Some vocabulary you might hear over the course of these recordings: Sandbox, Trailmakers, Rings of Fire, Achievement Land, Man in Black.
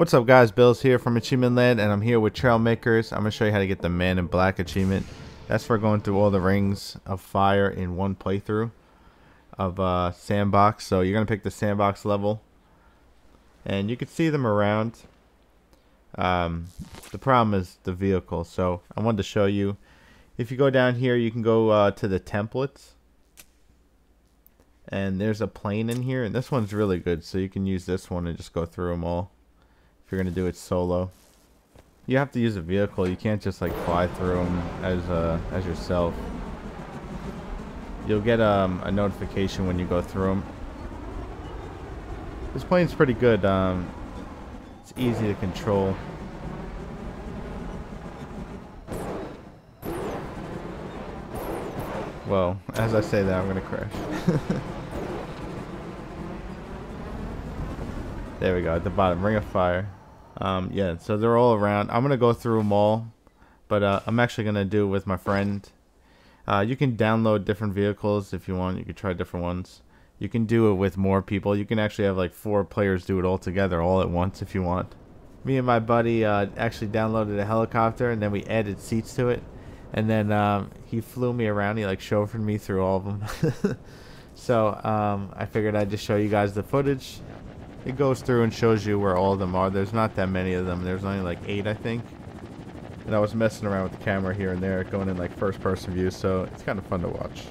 What's up guys, Bills here from Achievement Land, and I'm here with Trailmakers. I'm going to show you how to get the Man in Black achievement. That's for going through all the Rings of Fire in one playthrough of Sandbox. So you're going to pick the Sandbox level, and you can see them around. The problem is the vehicle, so I wanted to show you. If you go down here, you can go to the templates. And there's a plane in here, and this one's really good, so you can use this one and just go through them all. If you're going to do it solo, you have to use a vehicle. You can't just like fly through them as yourself. You'll get a notification when you go through them. This plane's pretty good. It's easy to control. Well, as I say that, I'm gonna crash. There we go, at the bottom, Ring of Fire. Yeah, so they're all around. I'm gonna go through them all, but I'm actually gonna do it with my friend. You can download different vehicles if you want. You can try different ones. You can do it with more people. You can actually have like 4 players do it all together, all at once, if you want. Me and my buddy actually downloaded a helicopter, and then we added seats to it. And then he flew me around. He like chauffeured me through all of them. So I figured I'd just show you guys the footage. It goes through and shows you where all of them are. There's not that many of them. There's only like 8, I think. And I was messing around with the camera here and there, going in like first person view. So it's kind of fun to watch.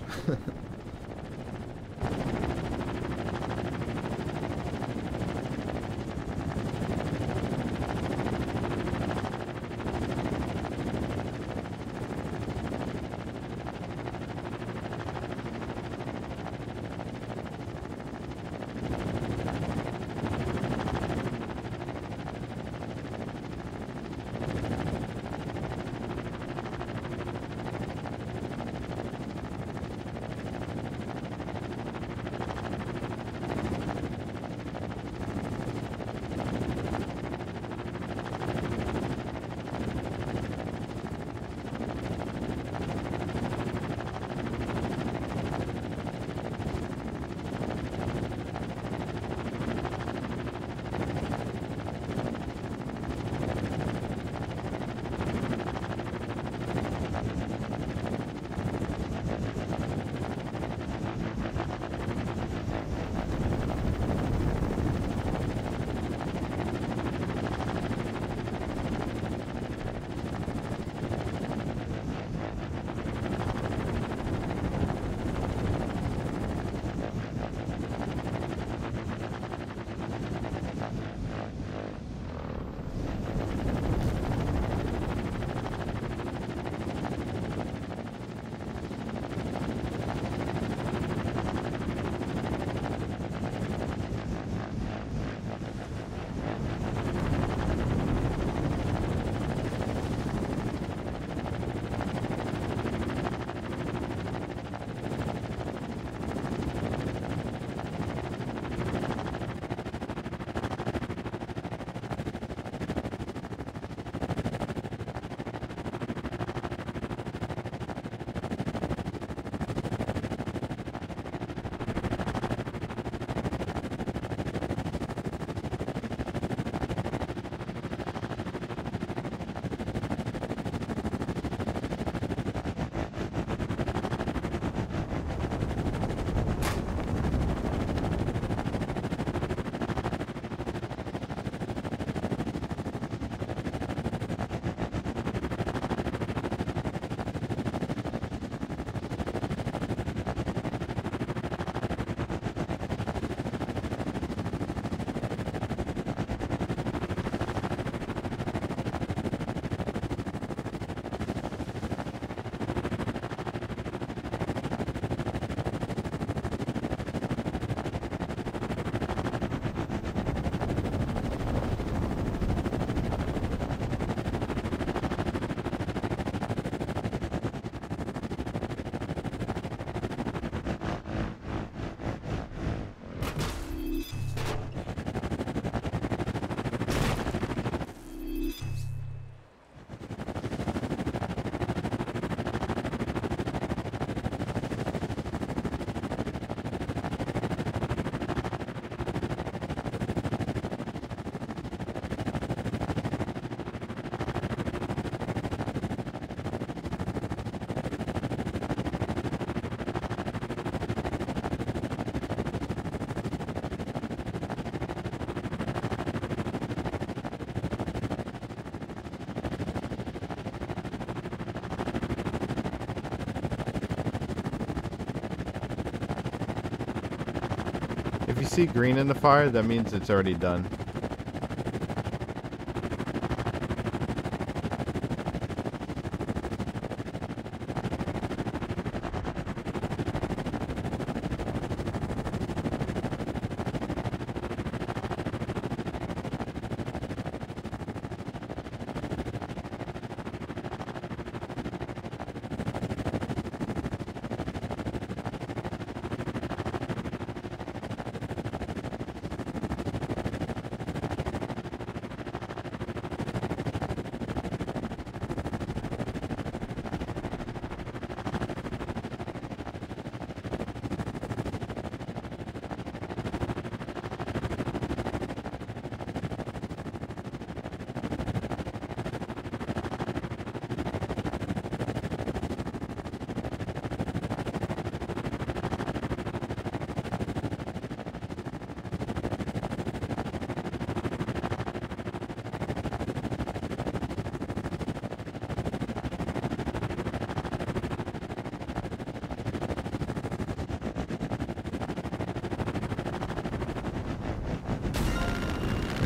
If you see green in the fire, that means it's already done.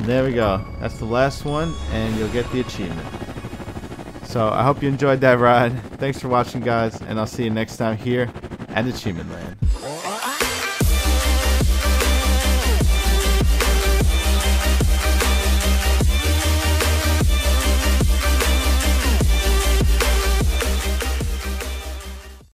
There we go. That's the last one, and you'll get the achievement. So I hope you enjoyed that ride. Thanks for watching, guys, and I'll see you next time here at Achievement Land.